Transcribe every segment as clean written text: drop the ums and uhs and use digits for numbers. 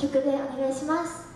曲でお願いします。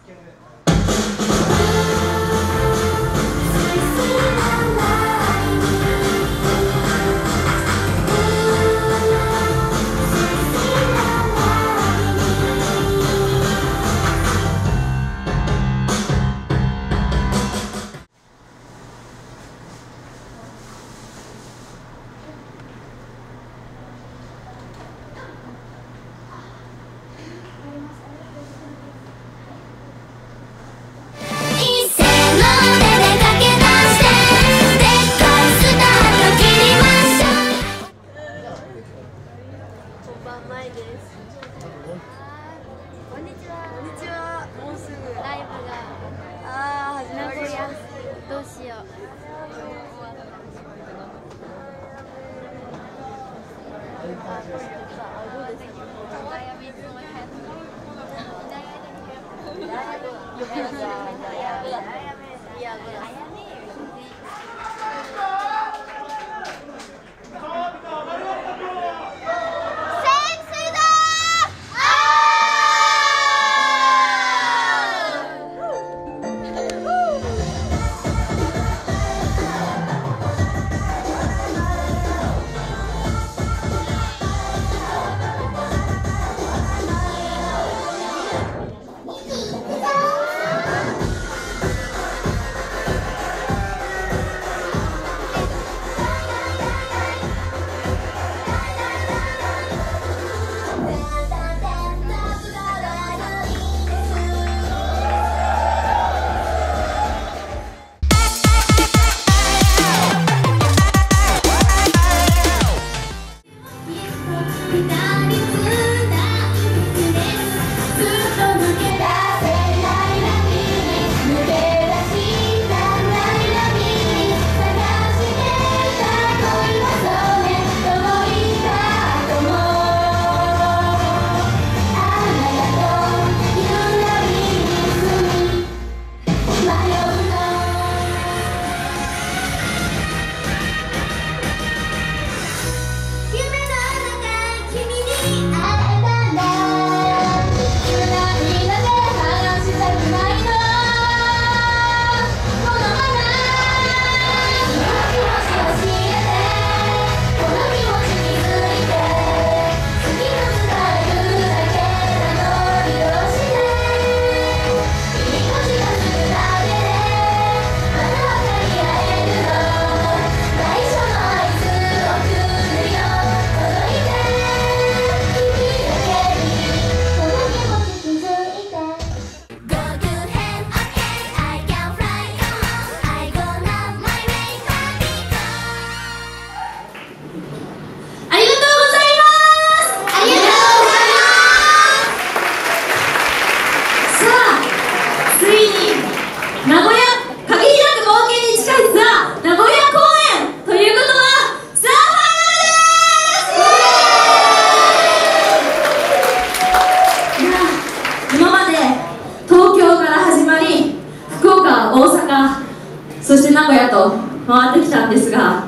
そして名古屋と回ってきたんですが、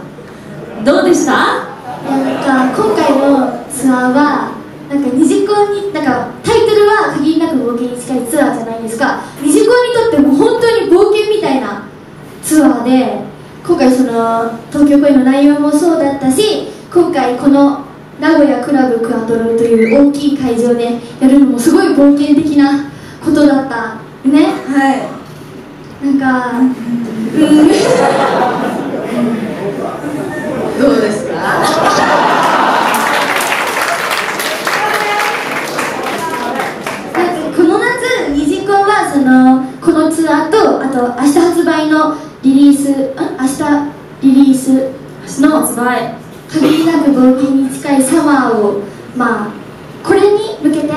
どうでした？今回のツアーはなんかニジコにタイトルは限りなく冒険に近いツアーじゃないですか。ニジコにとっても本当に冒険みたいなツアーで、今回その東京公演の内容もそうだったし、今回この名古屋クラブクアトロという大きい会場でやるのもすごい冒険的なことだったね。はい、なんかどうですか？このツアーと、あと明日発売のリリース、明日リリースの限りなく冒険に近いサマーを、まあこれに向けて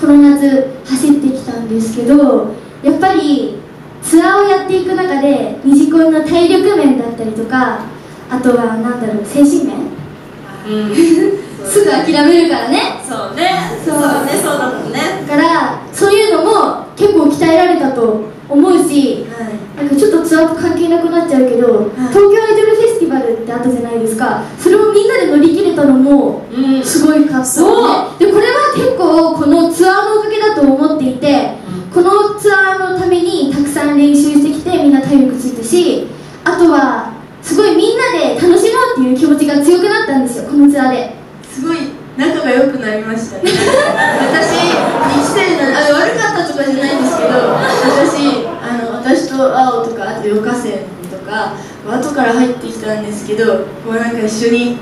この夏走ってきたんですけど、やっぱりツアーをやっていく中でニジコンの体力面だったりとか、あとはなんだろう、精神面、すぐ諦めるからね。そうだもんね。だからそういうのも結構鍛えられたと思うし、はい、なんかちょっとツアーと関係なくなっちゃうけど、はい、東京アイドルフェスティバルってあったじゃないですか。それをみんなで乗り切れたのもすごいかったので、これは結構このツアーのおかげだと思っていて、このツアーのためにたくさん練習してきてみんな体力ついたし、あとはすごいみんなで楽しもうっていう気持ちが強くなったんですよ、このツアーで。すごい仲が良くなりましたね。私2期生なんで悪かったとかじゃないんですけど、私と青とか、あとヨカセンとか後から入ってきたんですけど、こうなんか一緒に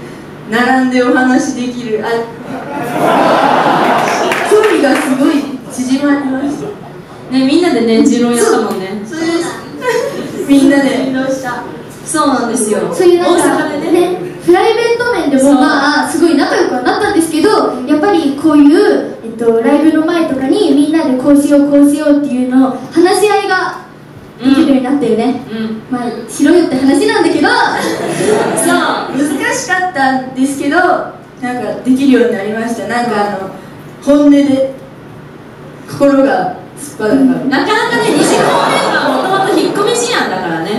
並んでお話できる距離がすごい縮まりましたね。みんなでね、自論やったもんね。そうですみんなで自論した。そうなんですよ。そういうなんかね、プライベート面でもまあすごい仲良くはなったんですけど、やっぱりこういう、ライブの前とかにみんなでこうしようこうしようっていうのを話し合いができるようになったよね。まあしろよって話なんだけどそう難しかったんですけど、なんかできるようになりました。なんか本音で心が突っ張るから、なかなかね、西高メンバーはもともと引っ込み思案だからね。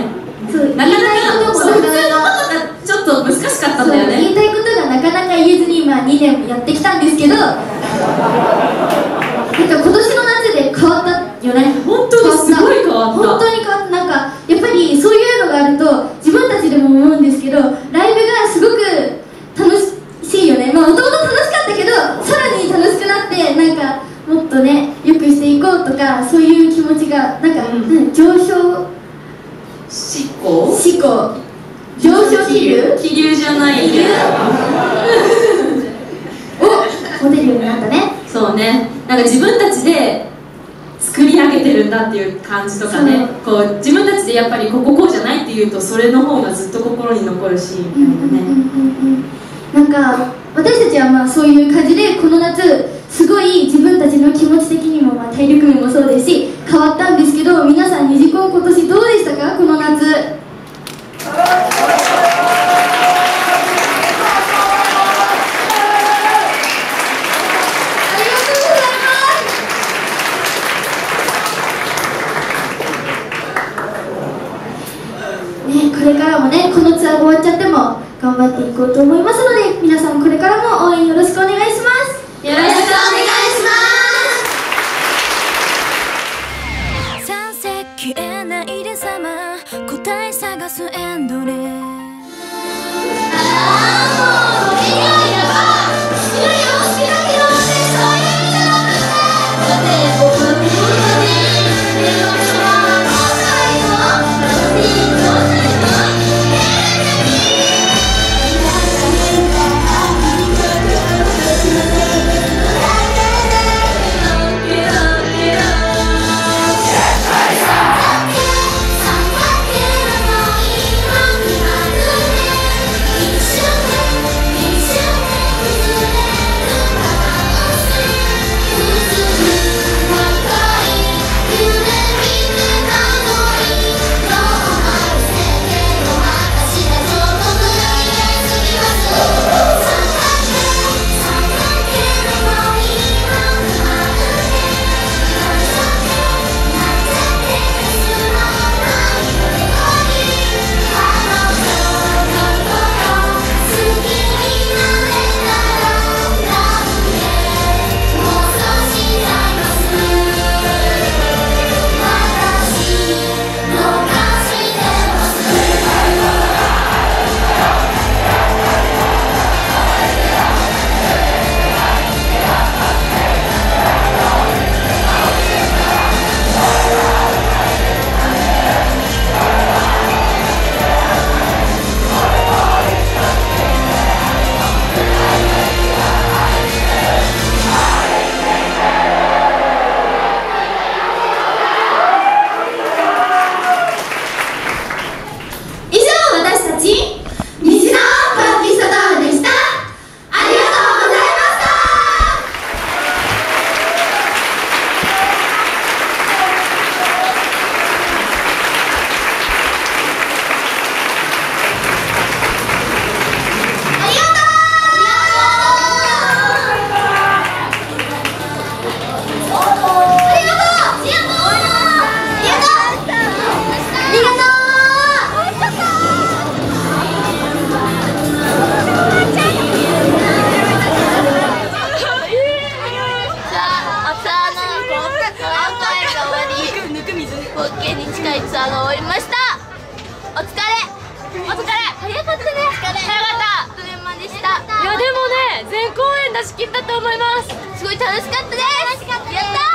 なかなか普通のことがちょっと難しかったんだよね。言いたいことがなかなか言えずに、まあ2年やってきたんですけど、なんか今年の夏で変わったよね。本当にすごい変わった。本当に変わった。なんかやっぱりそういうのがあると自分たちでも思うんですけど、ライブがすごく楽しいよね。まあ元々楽しかったけど、さらに楽しくなって、なんかもっとね、良くしていこうとか、そういう気持ちがなんか、上昇。思考上昇気流じゃないけどおモデルになったね。そうね、なんか自分たちで作り上げてるんだっていう感じとかね、こう自分たちでやっぱりこうじゃないっていうと、それの方がずっと心に残るしみたいなね。なんか私たちはまあそういう感じで、この夏すごい自分たちの気持ち的にも、まあ体力面もそうですし変わったんですけど、皆さんニジコン今年どうでしたか？この夏。これからもね、このツアーが終わっちゃっても頑張っていこうと思いますので、皆さんこれからも応援よろしくお願いします。よろしくお願いします。賛成消えないでさま、答え探すエンドレもういやいやばいやいやおしらけろしてそういうんじゃなくて、だって僕のために冒険に近いツアーが終わりました。お疲れお疲れ、早かったね。早かった。ドメンマンでした。いやでもね、全公演出し切ったと思います。すごい楽しかったです。やった。